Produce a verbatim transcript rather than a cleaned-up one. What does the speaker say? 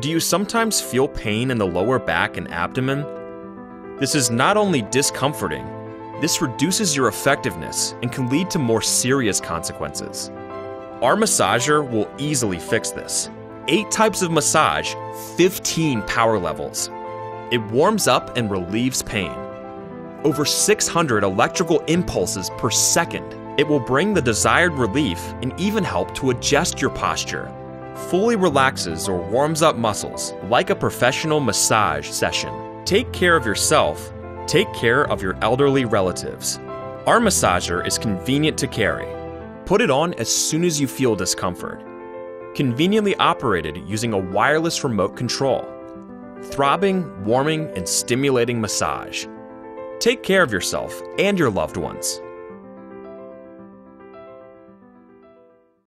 Do you sometimes feel pain in the lower back and abdomen? This is not only discomforting, this reduces your effectiveness and can lead to more serious consequences. Our massager will easily fix this. Eight types of massage, fifteen power levels. It warms up and relieves pain. Over six hundred electrical impulses per second. It will bring the desired relief and even help to adjust your posture. Fully relaxes or warms up muscles like a professional massage session. Take care of yourself. Take care of your elderly relatives. Our massager is convenient to carry. Put it on as soon as you feel discomfort. Conveniently operated using a wireless remote control. Throbbing, warming, and stimulating massage. Take care of yourself and your loved ones.